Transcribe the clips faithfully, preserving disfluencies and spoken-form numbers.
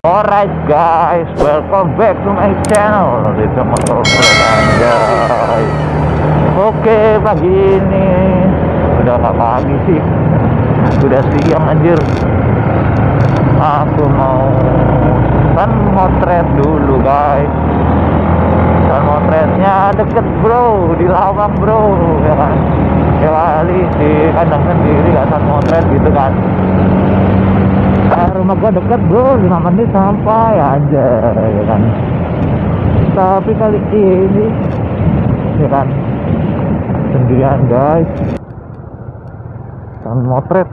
Alright guys, welcome back to my channel di Sunmotret guys. Oke, pagi ini udah gak pagi sih, udah siang anjir. Aku mau sunmotret dulu guys. Sunmotretnya deket bro, di Lawang bro, ya kan? Kali di kandang sendiri gak sunmotret gitu kan. Rumah gua deket bro, lima menit sampai aja ya kan. Tapi kali ini ya kan sendirian guys, sunmotret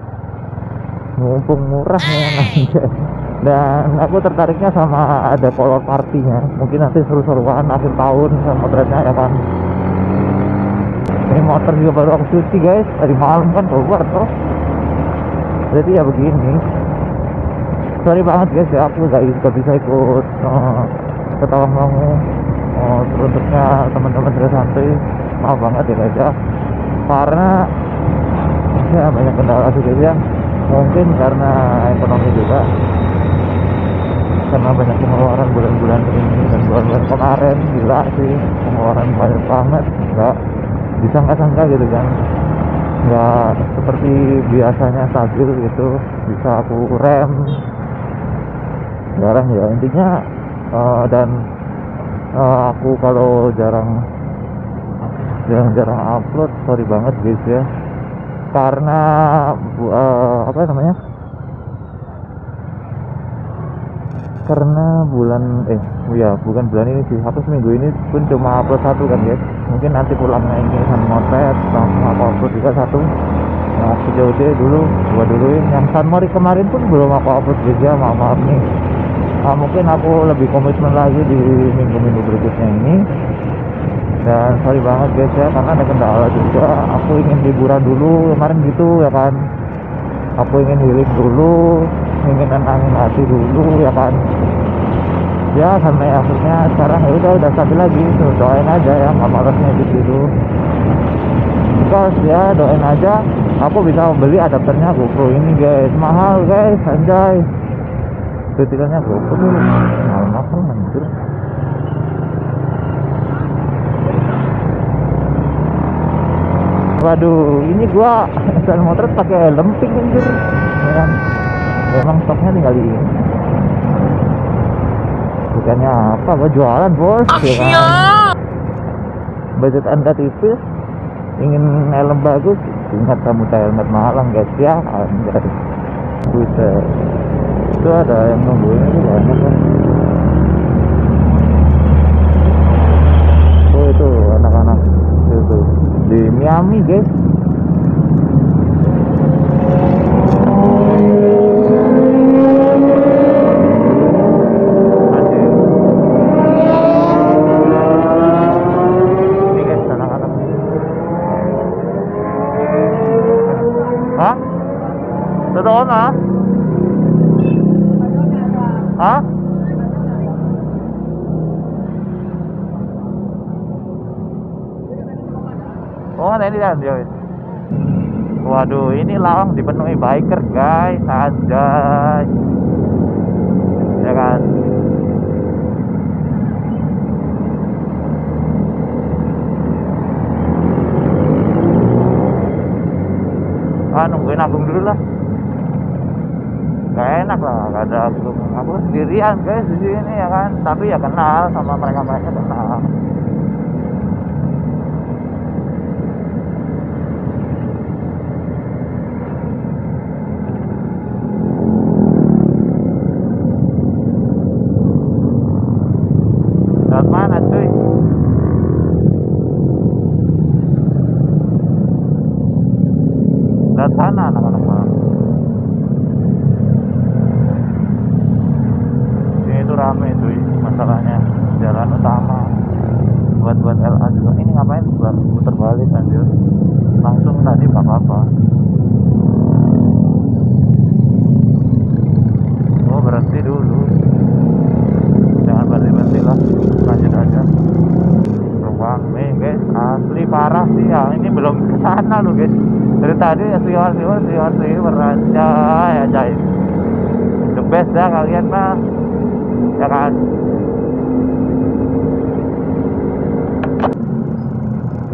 mumpung murah ya kan? Dan aku tertariknya sama ada color partinya, mungkin nanti seru-seruan akhir tahun sunmotretnya ya kan. Ini motor juga baru aku cuci guys, tadi malam kan keluar terus, jadi ya begini. Sorry banget guys ya, aku gak, gak bisa ikut uh, ke Tawangmangu uh, teruntuknya teman-teman dari santai, maaf banget ya guys ya, karena ya banyak kendala sih guys ya, mungkin karena ekonomi juga, karena banyak pengeluaran bulan-bulan ini dan bulan-bulan kemarin. Gila sih pengeluaran banyak banget, gak bisa nggak sangka gitu kan, nggak seperti biasanya stabil gitu, bisa aku rem jarang ya intinya. Uh, dan uh, aku kalau jarang jarang jarang upload, sorry banget guys ya, karena uh, apa namanya, karena bulan eh ya bukan bulan ini sih, aku seminggu ini pun cuma upload satu kan guys. Mungkin nanti pulangnya ini sunmotret langsung aku upload juga satu. Nah, aku jauh dulu gua duluin yang sunmotret kemarin pun belum aku upload guys ya, maaf, maaf nih. Nah, mungkin aku lebih komitmen lagi di minggu-minggu berikutnya ini. Dan sorry banget guys ya, karena ada kendala juga, aku ingin liburan dulu kemarin gitu ya kan, aku ingin healing dulu, ingin nenangin hati dulu ya kan. Ya sampai akhirnya sekarang ya udah udah stabil lagi, so, doain aja ya, nggak malesnya gitu. Terus ya doain aja aku bisa beli adapternya GoPro ini guys, mahal guys anjay, kritikannya GoPro dulu mahal-mahal anjir. Waduh, ini gua sunmotret pakai helm pink anjir, memang stoknya tinggal di ini, bukannya apa gua jualan bos ya kan? Budget anda tipis, ingin helm bagus, ingat kamu saya helmet malang guys ya, anjir buset. Itu ada yang nungguin itu banyak kan. Oh itu anak-anak itu di Miami guys. Hah? Oh, ini kan dia. Waduh, ini Lawang dipenuhi biker guys, anjay. Ya kan? Ah, nungguin abang dulu lah. Gak enak lah, gak ada belum aku sendirian guys di sini ya kan, tapi ya kenal sama mereka mereka kenal. Dari mana cuy? Dari sana anak-anak. Rame itu masalahnya, jalan utama buat-buat L A juga. Ini ngapain buat puter balik anjir, langsung tadi apa-apa. Oh berhenti dulu, jangan berhenti-berhenti lah, lanjut aja. Rame guys, asli parah sih ya, ini belum kesana loh guys, dari tadi ya siwar-siwar siwar-siwar anjay anjay, the best ya kalian mah. ya kan.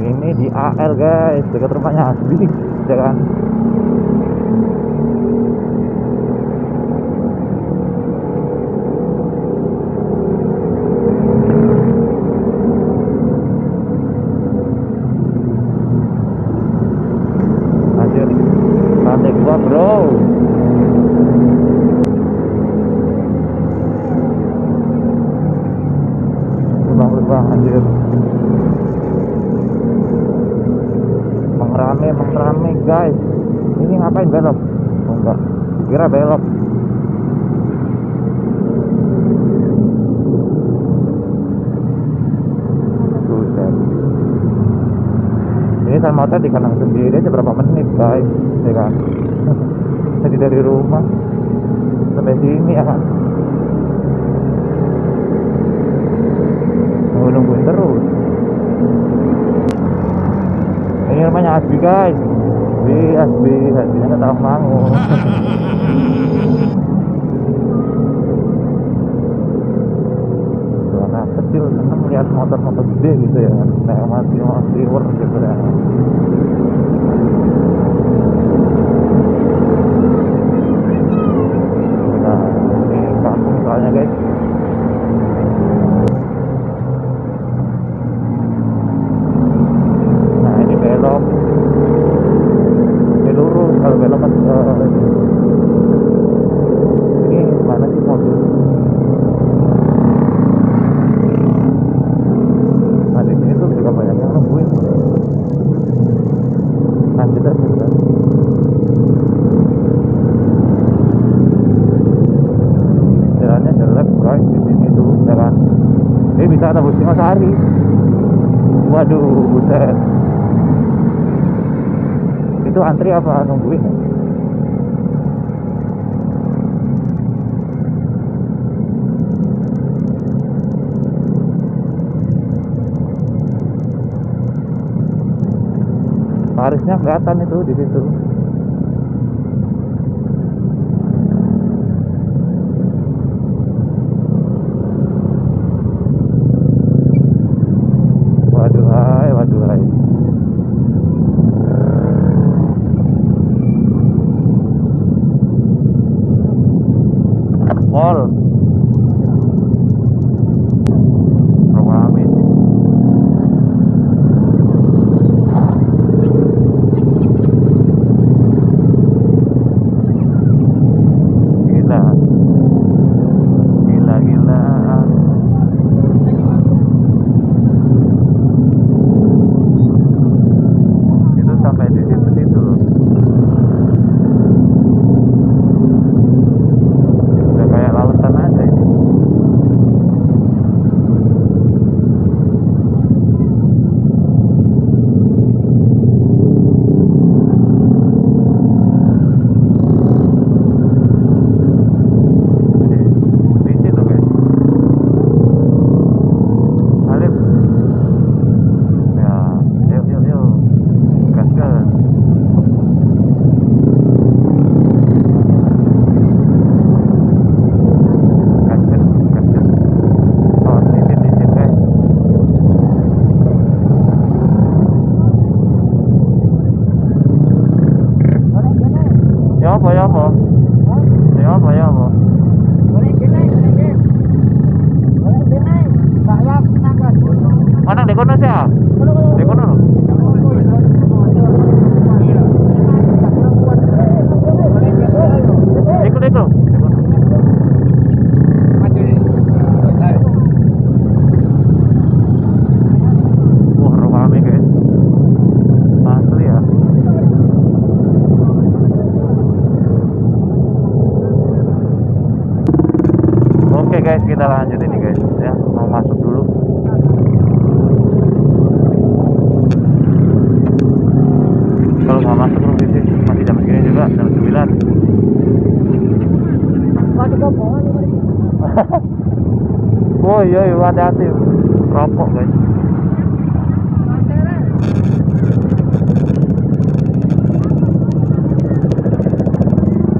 Ini di A L guys, dekat rumahnya Asbi, ya kan. Guys, ini ngapain belok? Oh, enggak, kira belok. Ini Sunmotret di kanan sendiri aja berapa menit guys, ya kan? Jadi dari rumah sampai sini ya kan? Nunggu nungguin terus. Ini rumahnya Asbi guys. Asbi, Asbi, Asbinya Tawangmangu. Anak kecil seneng lihat motor-motor gede gitu ya, kayak masih masih war gitu ya. Nah, ini kampung soalnya guys. Nah, ini belok. Kalau belok kan uh, ini mana sih mobil? Nah di sini tuh juga banyak yang nungguin. Nah kita sudah. Jalannya jelek guys di sini tuh, jalan. Ini bisa tembus lima sehari. Waduh, buset. Itu antri apa nungguin? Parisnya kelihatan itu di situ. Guys, kita lanjut ini guys ya, mau masuk dulu. Kalau nggak masuk rugi sih, masih jam segini juga, jam sembilan. Oh iya, hati-hati rokok guys.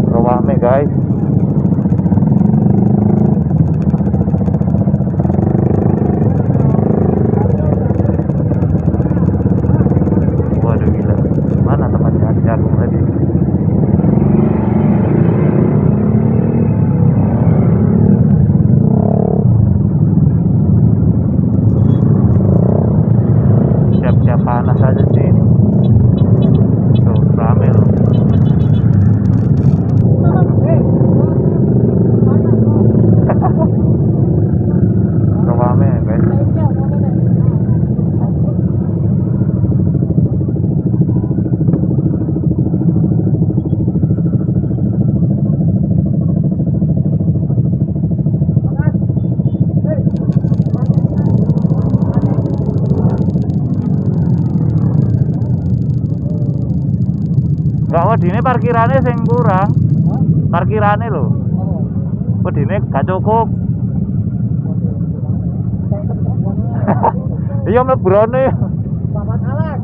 Rame guys. Enggak wedine parkirane sing kurang. Hah? Parkirane lho. Wedine gak cukup. Iya mlebrone. Bapak Alas.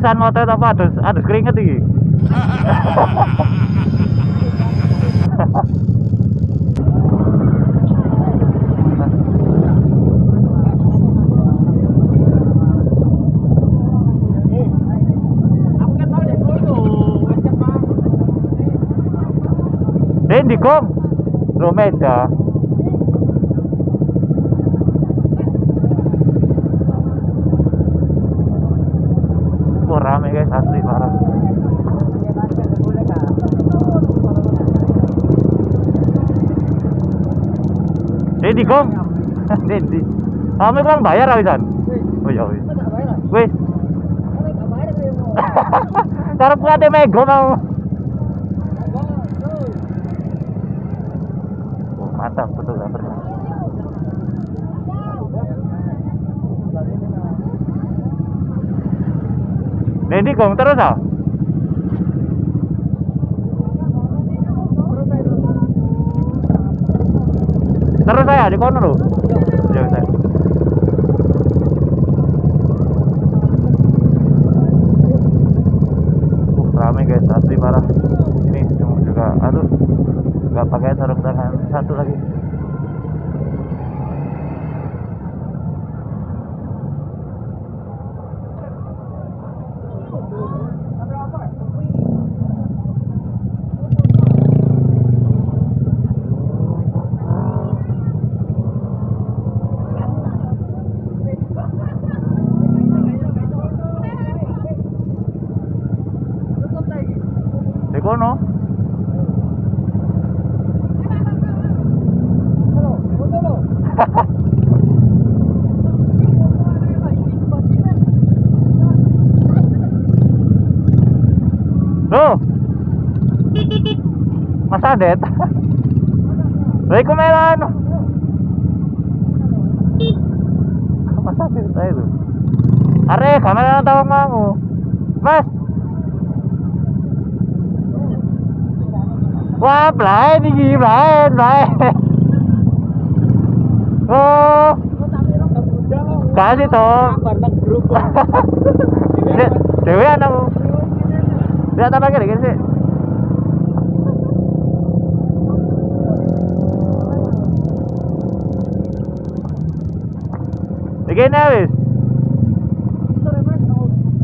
Sunmotret apa ada ada keringet iki. Dendi kom. Romeda. Rame guys, asli parah. Dendi kom, Dendi. Kamu kan bayar awisan. Oh ya wis. Wis. Karep kuate mego mau. Oh, mantap betul gak pernah. Dendi kom terus ah. Terus saya di kono lho. Ya saya. Rame guys, asli parah. Ini juga aduh. Enggak pakai sarung tangan satu lagi. Mas Adet. Waalaikumsalam. Mas Adet saya itu. Are, kamera tawangmangu. Mas. Wah, blae iki, blae, blae. Oh. Kasih toh. Dewe anakmu. Dia tak pakai lagi sih. Begini wis.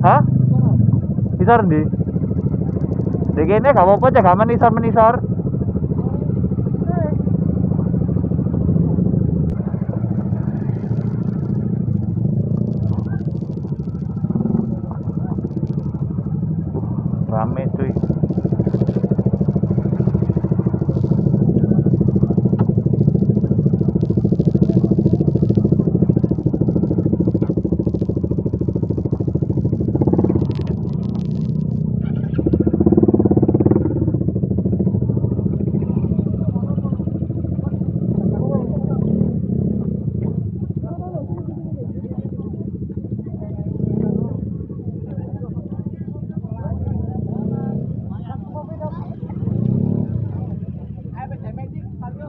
Hah? Isor ndi? Begini gak apa-apa cek aman isor-menisor. Rame cuy.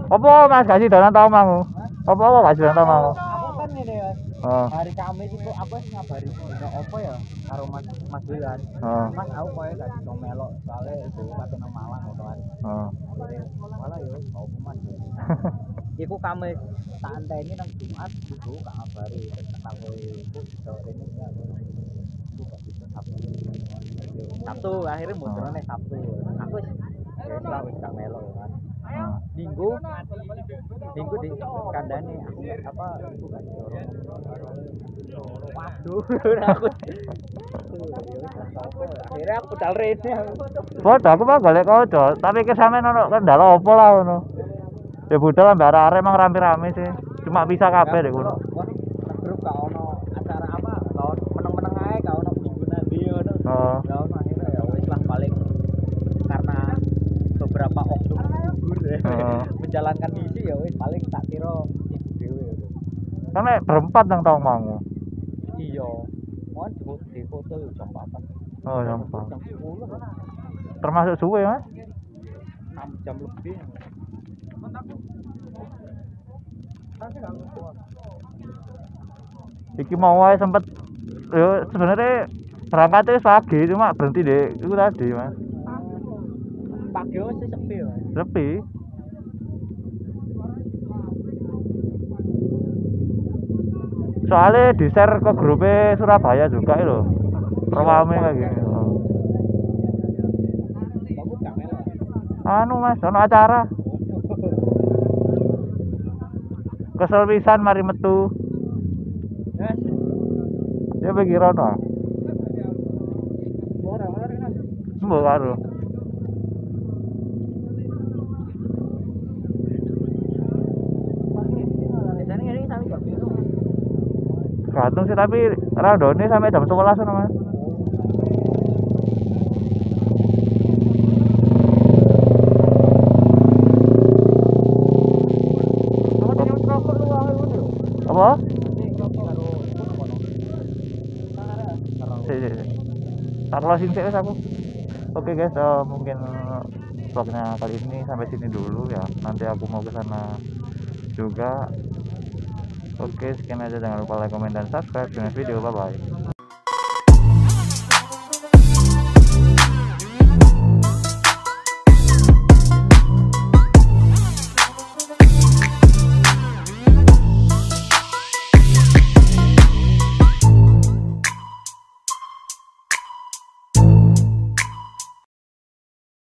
Apa Mas kasih donan tawangmangu? Apa apa Mas donan tawangmangu? Aku kan ngene, Mas. Hari Kamis itu aku wis ngabari ono apa ya karo Mas Mas Wilan. Mas aku koyo gak iso melok soalé itu paten Malang ngono kan. Heeh. Malah yo opo Mas. Iku kami tak anteni nang Jumat iku kabari tentang iku sore ini ya. Sabtu akhirnya munculane Sabtu. Aku wis wis gak melo kan. Minggu Minggu di kandane aku apa iku gak joro. Waduh aku. Akhirnya aku dal rene. Bodoh aku mah golek kodo, tapi ke sampean ono kendala opo lah ngono. Ya budal ambek arek-arek emang rame-rame sih. Cuma bisa kabeh dek ngono. Grup gak ono acara apa, lawan meneng-meneng ae gak ono minggu nanti ngono. Heeh. Ya ono akhirnya ya wis lah paling karena beberapa waktu gugur ya. Menjalankan misi ya wis paling tak kira iki dhewe ngono. Kan nek berempat nang Tawangmangu. Iya. Mon di foto yo jam empat. Oh, jam empat. Termasuk suwe, Mas? enam jam lebih. Iki mau ae sempet yo sebenarnya berangkat wis pagi cuma berhenti dek itu tadi Mas. Pagi wis sepi ya. Sepi. Soalnya di share ke grup Surabaya juga lho. Rame kayak gini. Anu Mas, ono acara. Kesel pisan mari metu. Yes. Ya bagi rono. Ora ora kena. Sembo karo. Gantung sih tapi randone sampai jam sebelas ono, Mas. Closing sih aku. Oke guys, uh, mungkin vlognya kali ini sampai sini dulu ya. Nanti aku mau ke sana juga. Oke, sekian aja. Jangan lupa like, comment, dan subscribe. Next video, bye bye.